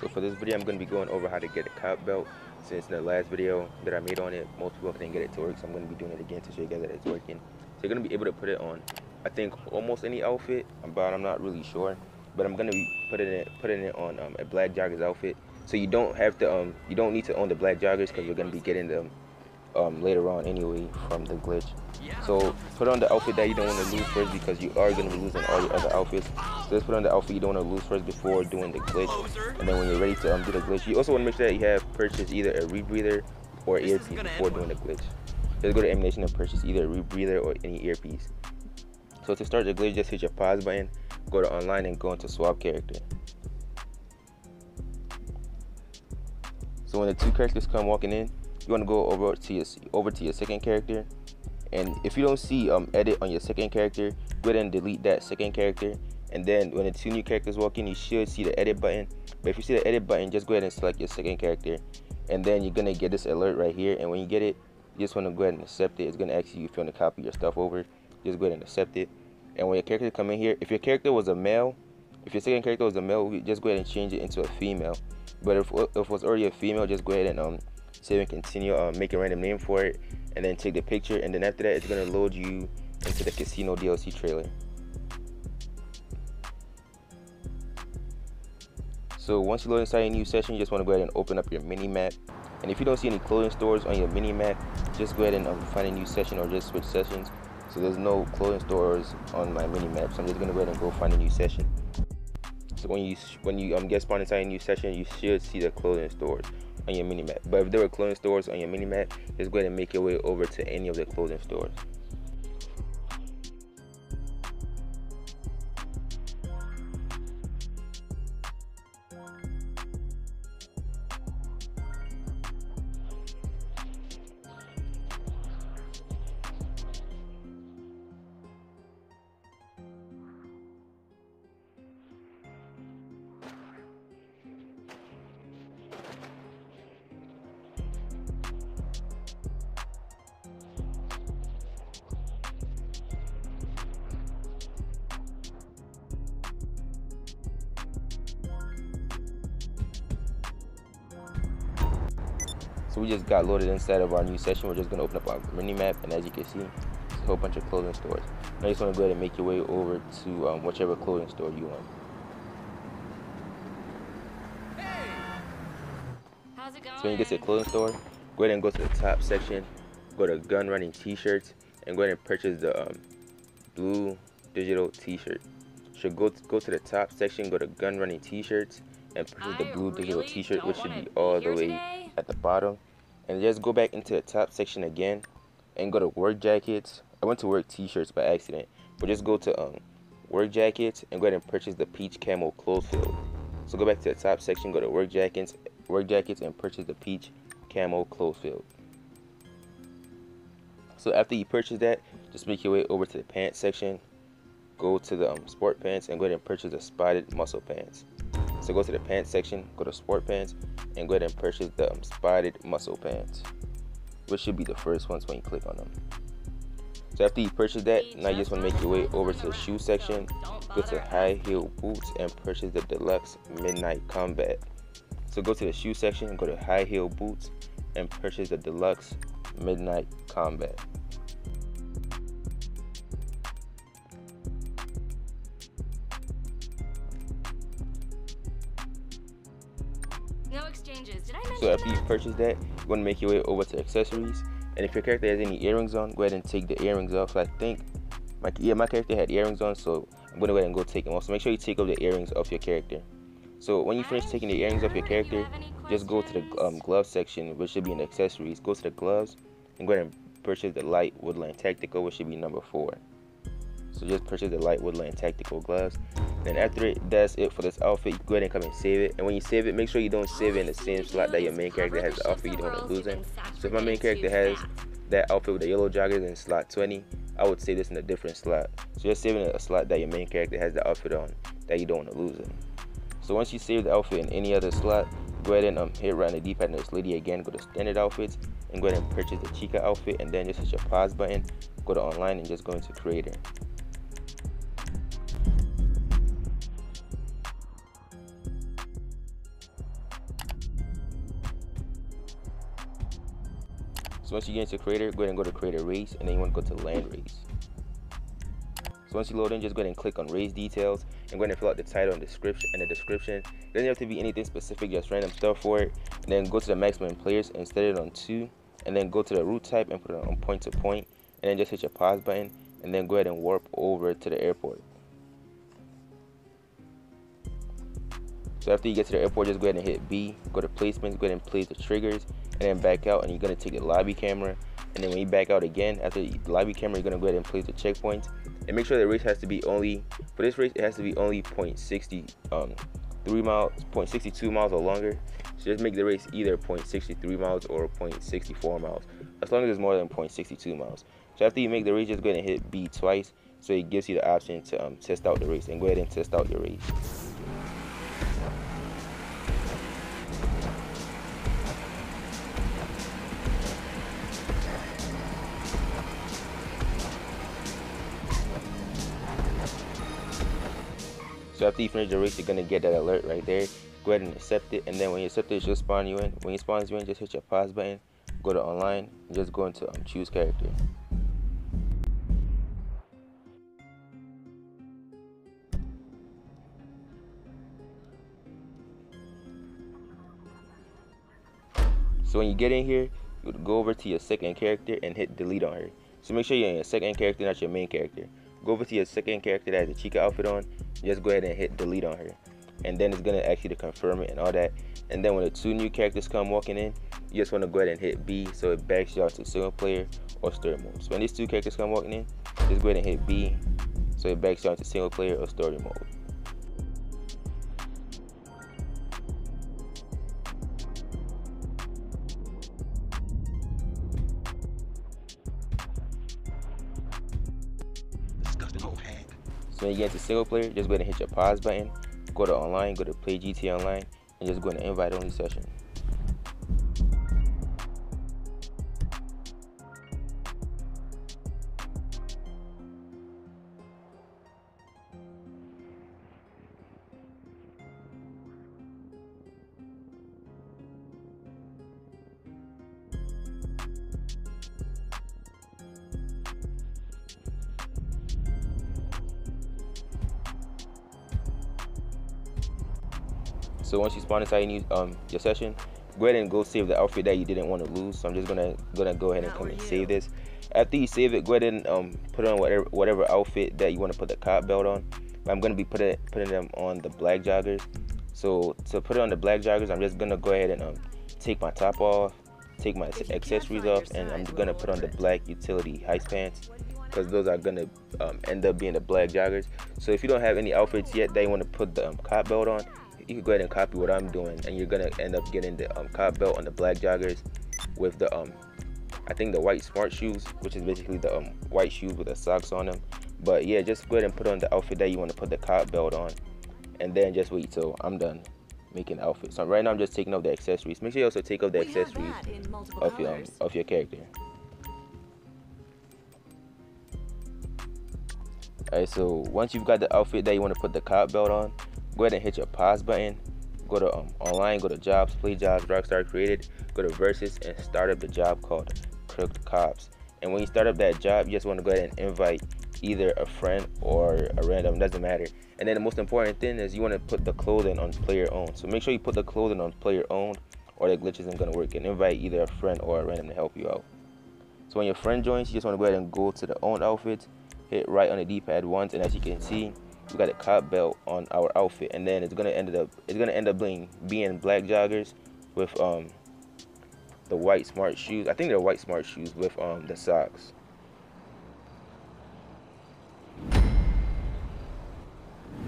So for this video, I'm going to be going over how to get a cop belt. Since the last video that I made on it, most people didn't get it to work, so I'm going to be doing it again to show you guys that it's working. So you're going to be able to put it on, I think, almost any outfit, but I'm not really sure. But I'm going to be putting it on a black jogger's outfit. So you don't have to, you don't need to own the black joggers because you're going to be getting them later on anyway from the glitch. So put on the outfit that you don't want to lose first, because you are going to be losing all your other outfits. So just put on the outfit you don't want to lose first before doing the glitch, and then when you're ready to do the glitch, you also want to make sure that you have purchased either a rebreather or earpiece before doing the glitch. Just go to emulation and purchase either a rebreather or any earpiece. So to start the glitch, just hit your pause button, go to online, and go into swap character. So when the two characters come walking in, you want to go over to your second character, and if you don't see edit on your second character, go ahead and delete that second character. And then when the two new characters walk in, you should see the edit button. But if you see the edit button, just go ahead and select your second character, and then you're gonna get this alert right here. And when you get it, you just want to go ahead and accept it. It's gonna ask you if you want to copy your stuff over. Just go ahead and accept it. And when your character come in here, if your character was a male, if your second character was a male, just go ahead and change it into a female. But if it was already a female, just go ahead and save and continue, make a random name for it, and then take the picture. And then after that, it's going to load you into the casino DLC trailer. So once you load inside a new session, you just want to go ahead and open up your mini map. And if you don't see any clothing stores on your mini map, just go ahead and find a new session, or just switch sessions. So there's no clothing stores on my mini map, so I'm just going to go ahead and go find a new session. So when you get spawned inside a new session, you should see the clothing stores on your minimap. But if there were clothing stores on your minimap, just go ahead and make your way over to any of the clothing stores. So we just got loaded inside of our new session. We're just going to open up our mini map, and as you can see, there's a whole bunch of clothing stores. Now you just want to go ahead and make your way over to whichever clothing store you want. How's it going? So when you get to the clothing store, go ahead and go to the top section, go to gun running t-shirts, and go ahead and purchase the blue digital t-shirt. So go to the top section, go to gun running t-shirts, and purchase the blue digital t-shirt, which should be all the way at the bottom. And just go back into the top section again and go to work jackets. I went to work t-shirts by accident, but just go to work jackets and go ahead and purchase the peach camo clothes field. So go back to the top section, go to work jackets, and purchase the peach camo clothes field. So after you purchase that, just make your way over to the pants section, go to the sport pants, and go ahead and purchase the spotted muscle pants. So go to the pants section, go to sport pants, and go ahead and purchase the spotted muscle pants, which should be the first ones when you click on them. So after you purchase that, now you just want to make your way over to the shoe section, go to high heel boots, and purchase the deluxe midnight combat. So go to the shoe section, go to high heel boots, and purchase the deluxe midnight combat. No exchanges. Did I mention that? So after you purchase that, you want to make your way over to accessories. And if your character has any earrings on, go ahead and take the earrings off. I think my character had earrings on, so I'm gonna go ahead and go take them off. So make sure you take off the earrings off your character. So when you finish taking the earrings off your character, just go to the glove section, which should be in accessories. Go to the gloves and go ahead and purchase the light woodland tactical, which should be number 4. So just purchase the light woodland tactical gloves. And after it, that's it for this outfit. You go ahead and come and save it. And when you save it, make sure you don't save it in the same slot that your main character has the outfit you don't want to lose in. So if my main character has that outfit with the yellow joggers in slot 20, I would save this in a different slot. So just save it in a slot that your main character has the outfit on that you don't want to lose in. So once you save the outfit in any other slot, go ahead and hit right on the D-pad and this lady again, go to standard outfits, and go ahead and purchase the Chica outfit, and then just hit your pause button, go to online, and just go into creator. So once you get into creator, go ahead and go to create a race, and then you want to go to land race. So once you load in, just go ahead and click on race details and go ahead and fill out the title and description. It doesn't have to be anything specific, just random stuff for it. And then go to the maximum players and set it on 2. And then go to the route type and put it on point to point. And then just hit your pause button and then go ahead and warp over to the airport. So after you get to the airport, just go ahead and hit B, go to placements, go ahead and place the triggers, and then back out, and you're gonna take the lobby camera. And then when you back out again, after the lobby camera, you're gonna go ahead and place the checkpoints. And make sure the race has to be only, for this race, it has to be only 0.62 miles or longer. So just make the race either 0.63 miles or 0.64 miles, as long as it's more than 0.62 miles. So after you make the race, just go ahead and hit B twice, so it gives you the option to test out the race, and go ahead and test out your race. So after you finish the race, you're going to get that alert right there. Go ahead and accept it, and then when you accept it, it should spawn you in. When it spawns you in, just hit your pause button, go to online, and just go into choose character. So when you get in here, you would go over to your second character and hit delete on her. So make sure you're in your second character, not your main character. Go over to your second character that has the Chica outfit on, just go ahead and hit delete on her. And then it's gonna ask you to confirm it and all that. And then when the 2 new characters come walking in, you just wanna go ahead and hit B, so it backs you out to single player or story mode. So when these 2 characters come walking in, just go ahead and hit B, so it backs you out to single player or story mode. So when you get into single player, just go ahead and hit your pause button, go to online, go to play GTA Online, and just go into invite only session. So once you spawn inside your session, go ahead and go save the outfit that you didn't want to lose. So I'm just gonna go ahead and come and save this. After you save it, go ahead and put on whatever outfit that you want to put the cop belt on. But I'm gonna be putting them on the black joggers. So to put it on the black joggers, I'm just gonna go ahead and take my top off, take my accessories off, and I'm gonna put on the black utility heist pants, because those are gonna end up being the black joggers. So if you don't have any outfits yet that you want to put the cop belt on, you can go ahead and copy what I'm doing, and you're gonna end up getting the cop belt on the black joggers with the I think the white smart shoes, which is basically the white shoes with the socks on them. But yeah, just go ahead and put on the outfit that you want to put the cop belt on, and then just wait till I'm done making outfits. So right now I'm just taking off the accessories. Make sure you also take off the accessories of your character. Alright, so once you've got the outfit that you want to put the cop belt on, go ahead and hit your pause button, go to online, go to jobs, play jobs, Rockstar created, go to versus, and start up the job called Crooked Cops. And when you start up that job, you just want to go ahead and invite either a friend or a random, doesn't matter. And then the most important thing is you want to put the clothing on player owned. So make sure you put the clothing on player owned, or the glitch isn't going to work, and invite either a friend or a random to help you out. So when your friend joins, you just want to go ahead and go to the owned outfits, hit right on the D-pad once, and as you can see, we got a cop belt on our outfit, and then it's gonna end up being black joggers with the white smart shoes. I think they're white smart shoes with the socks.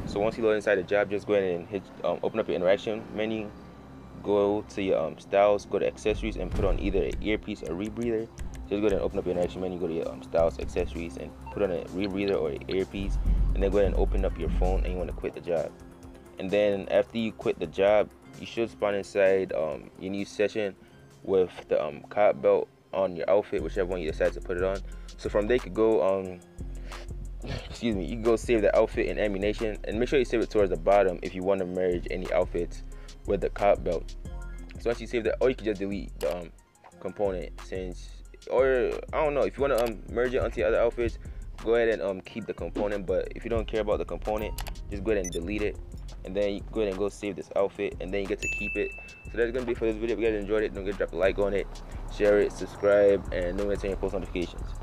So once you load inside the job, just go ahead and hit open up your interaction menu, go to your styles, go to accessories, and put on either an earpiece or rebreather. Just go ahead and open up your interaction menu, go to your styles, accessories, and put on a rebreather or an earpiece, and then go ahead and open up your phone, and you want to quit the job. And then after you quit the job, you should spawn inside your new session with the cop belt on your outfit, whichever one you decide to put it on. So from there you could go excuse me, you can go save the outfit in ammunition, and make sure you save it towards the bottom if you want to merge any outfits with the cop belt. So once you save that, or you can just delete the component, since or I don't know, if you want to merge it onto your other outfits, go ahead and keep the component. But if you don't care about the component, just go ahead and delete it, and then you go ahead and go save this outfit, and then you get to keep it. So that's gonna be for this video. If you guys enjoyed it, don't forget to drop a like on it, share it, subscribe, and don't forget to turn your post notifications.